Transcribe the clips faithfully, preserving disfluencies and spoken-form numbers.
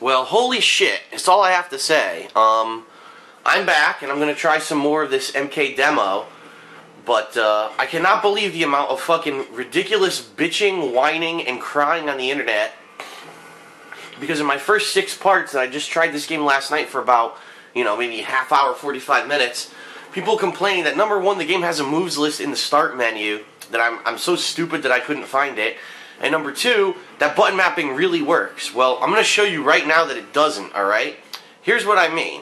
Well, holy shit. That's all I have to say. Um, I'm back, and I'm going to try some more of this M K demo. But uh, I cannot believe the amount of fucking ridiculous bitching, whining, and crying on the internet. Because in my first six parts, and I just tried this game last night for about, you know, maybe half hour, forty-five minutes, people complaining that, number one, the game has a moves list in the start menu, that I'm, I'm so stupid that I couldn't find it, and number two, that button mapping really works. Well, I'm going to show you right now that it doesn't, alright? Here's what I mean.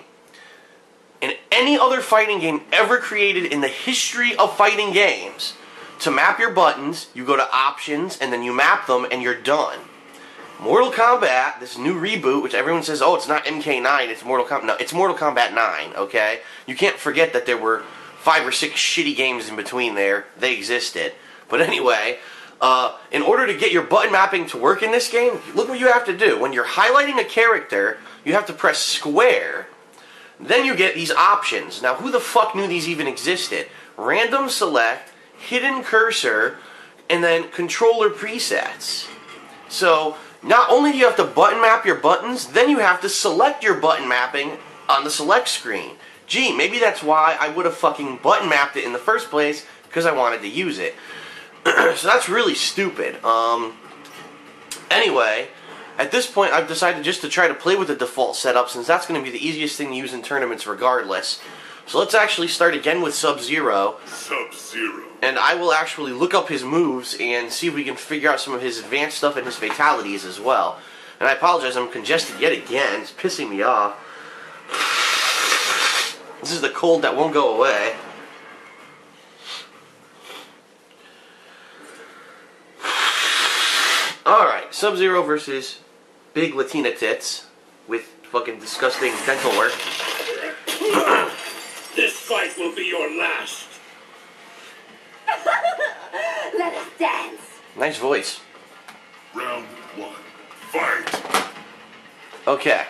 In any other fighting game ever created in the history of fighting games, to map your buttons, you go to options, and then you map them, and you're done. Mortal Kombat, this new reboot, which everyone says, oh, it's not M K nine, it's Mortal Kombat. No, it's Mortal Kombat nine, okay? You can't forget that there were five or six shitty games in between there. They existed. But anyway, uh, in order to get your button mapping to work in this game, look what you have to do. When you're highlighting a character, you have to press square. Then you get these options. Now, who the fuck knew these even existed? Random select, hidden cursor, and then controller presets. So, not only do you have to button map your buttons, then you have to select your button mapping on the select screen. Gee, maybe that's why I would have fucking button mapped it in the first place, because I wanted to use it. So that's really stupid. Um, anyway, at this point I've decided just to try to play with the default setup, since that's going to be the easiest thing to use in tournaments regardless. So let's actually start again with Sub-Zero. Sub-Zero. And I will actually look up his moves and see if we can figure out some of his advanced stuff and his fatalities as well. And I apologize, I'm congested yet again. It's pissing me off. This is the cold that won't go away. Alright, Sub-Zero versus big Latina tits with fucking disgusting dental work. This fight will be your last. Let us dance. Nice voice. Round one. Fight. Okay.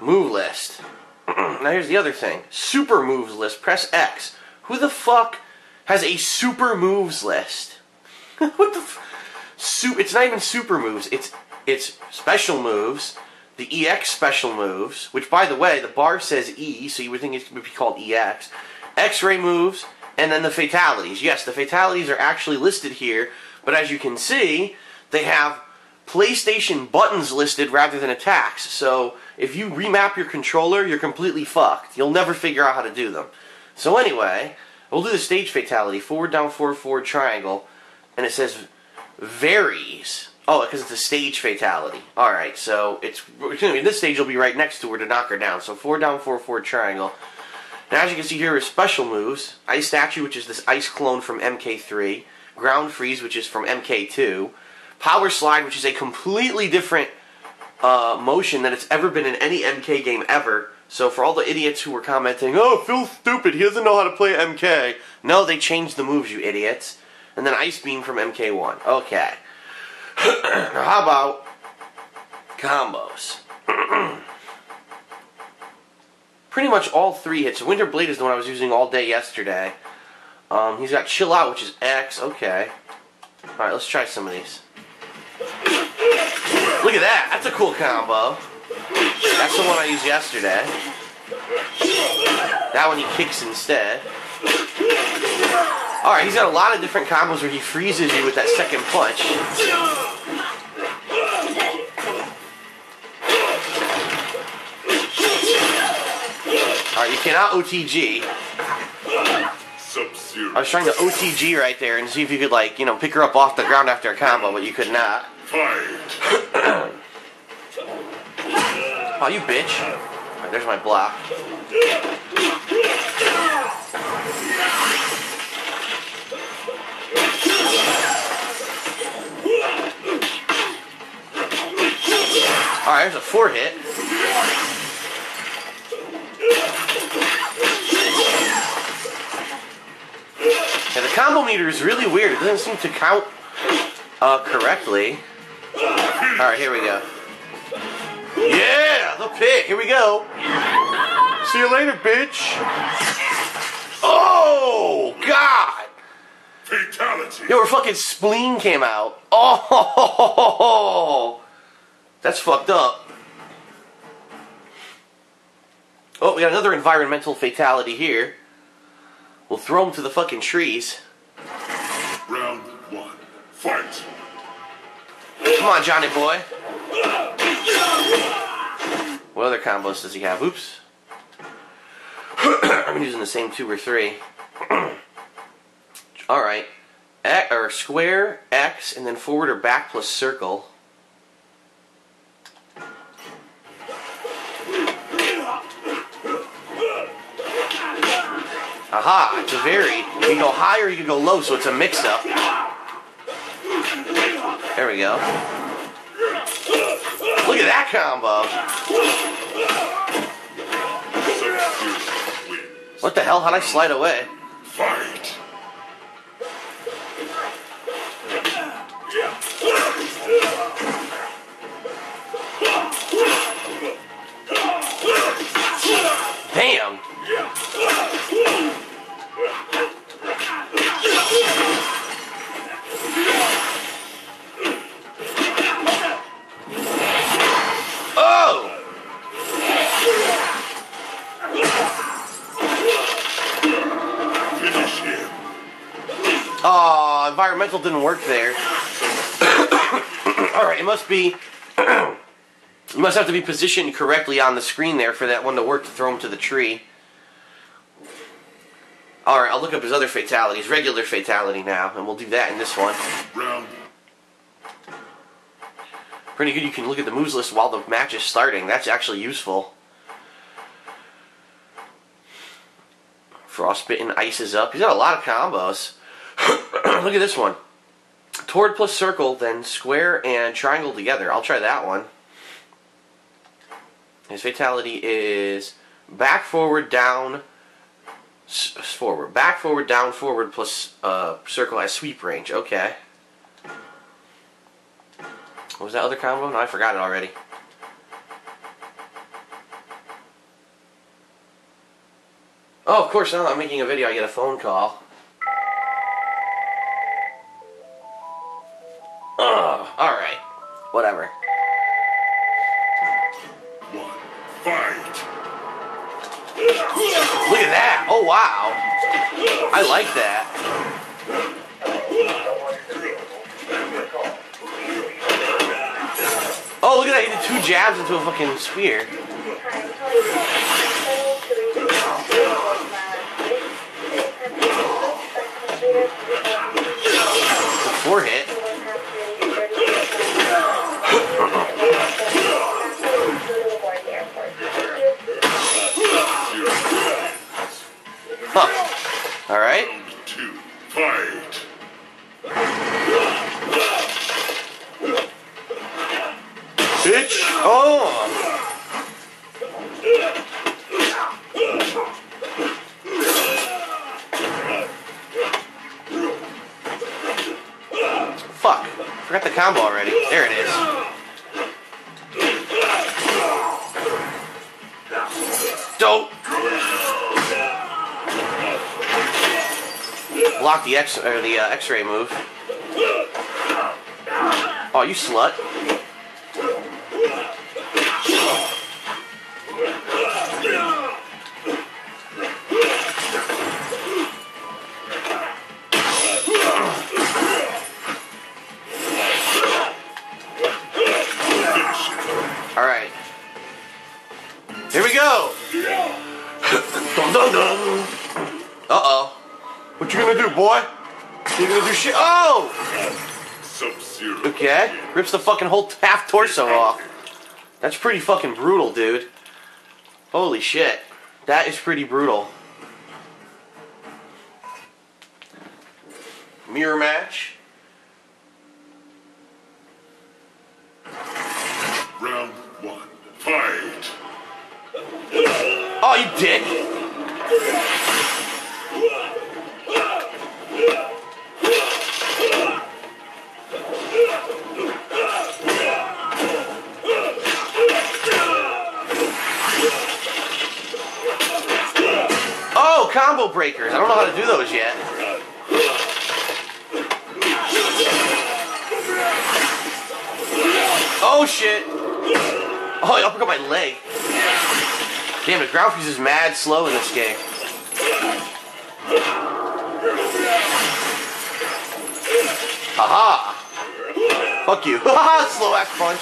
Move list. Now here's the other thing. Super moves list. Press X. Who the fuck has a super moves list? What the f... Su it's not even super moves. It's, it's special moves. The E X special moves. Which, by the way, the bar says E, so you would think it would be called E X. X-ray moves. And then the fatalities. Yes, the fatalities are actually listed here, but as you can see, they have PlayStation buttons listed rather than attacks. So if you remap your controller, you're completely fucked. You'll never figure out how to do them. So anyway, we'll do the stage fatality. Forward, down, forward, forward, triangle. And it says varies. Oh, because it's a stage fatality. Alright, so it's, this stage will be right next to her to knock her down. So forward, down, forward, forward, triangle. And as you can see here are special moves. Ice Statue, which is this ice clone from M K three. Ground Freeze, which is from M K two. Power Slide, which is a completely different uh, motion than it's ever been in any M K game ever. So for all the idiots who were commenting, oh, Phil's stupid, he doesn't know how to play M K. No, they changed the moves, you idiots. And then Ice Beam from M K one. Okay. Now how about combos? Pretty much all three hits. Winter Blade is the one I was using all day yesterday. Um, he's got Chill Out, which is X. Okay. Alright, let's try some of these. Look at that. That's a cool combo. That's the one I used yesterday. That one he kicks instead. Alright, he's got a lot of different combos where he freezes you with that second punch. Alright, you cannot O T G. I was trying to O T G right there and see if you could, like, you know, pick her up off the ground after a combo, but you could not. Oh, you bitch. Alright, there's my block. Alright, there's a four hit. Now the combo meter is really weird. It doesn't seem to count uh, correctly. Alright, here we go. Yeah! The pick! Here we go! See you later, bitch! Oh! God! Fatality! Yo, her fucking spleen came out. Oh! That's fucked up. Oh, we got another environmental fatality here. We'll throw him to the fucking trees. Round one, fight! Come on, Johnny boy. What other combos does he have? Oops. I'm using the same two or three. Alright. X, or square, X, and then forward or back plus circle. Aha, it's a very. You can go high or you can go low, so it's a mix-up. There we go. Look at that combo. What the hell? How'd I slide away? Fight. Damn. Oh! Finish him. Oh, environmental didn't work there. Alright, it must be... You must have to be positioned correctly on the screen there for that one to work, to throw him to the tree. Alright, I'll look up his other fatalities, regular fatality now, and we'll do that in this one. Round. Pretty good, you can look at the moves list while the match is starting. That's actually useful. Frostbitten ices up. He's got a lot of combos. Look at this one. Toward plus circle, then square and triangle together. I'll try that one. His fatality is back, forward, down, forward. Back, forward, down, forward, plus uh, circle as sweep range. Okay. What was that other combo? No, I forgot it already. Oh, of course, now that I'm making a video, I get a phone call. Ugh, alright. Whatever. Look at that! Oh wow! I like that. Oh, look at that! He did two jabs into a fucking spear. Four hit. Huh. Alright. Bitch. Oh. Fuck. Forgot the combo already. There it is. Dope. Block the X or the uh, X-ray move. Oh, you slut! All right, here we go. Dun dun dun. Uh oh. What you gonna do, boy? You gonna do shit? Oh! Sub-Zero. Okay. Rips the fucking whole half torso off. That's pretty fucking brutal, dude. Holy shit. That is pretty brutal. Mirror match. Round one. Fight! Oh, you dick! Oh, combo breakers. I don't know how to do those yet. Oh, shit. Oh, I forgot my leg. Damn, the ground fuse is mad slow in this game. Haha! Fuck you. Haha, slow ass punch.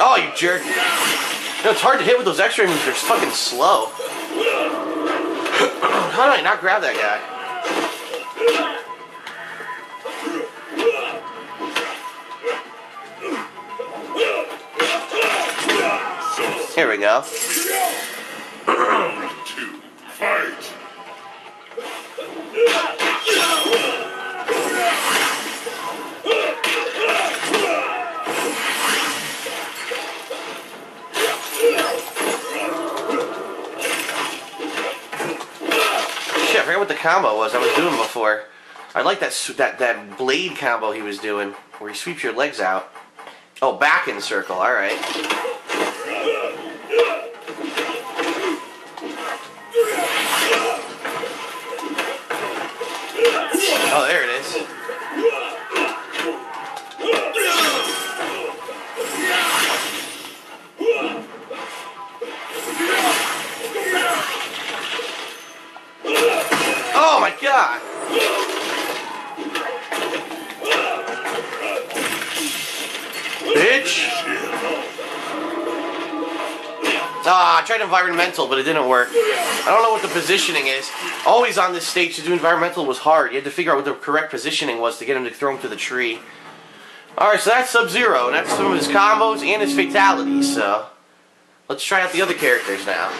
Oh, you jerk. You know, it's hard to hit with those X-ray moves, they're fucking slow. How did I not grab that guy? Here we go. Round two, fight. Shit, I forgot what the combo was I was doing before. I like that that that blade combo he was doing, where he sweeps your legs out. Oh, back in circle. All right. Oh, there it is. Oh my God! Bitch! Ah, I tried environmental, but it didn't work. I don't know what the positioning is. Always on this stage, to do environmental was hard. You had to figure out what the correct positioning was to get him to throw him to the tree. Alright, so that's Sub-Zero, and that's some of his combos and his fatalities, so... let's try out the other characters now.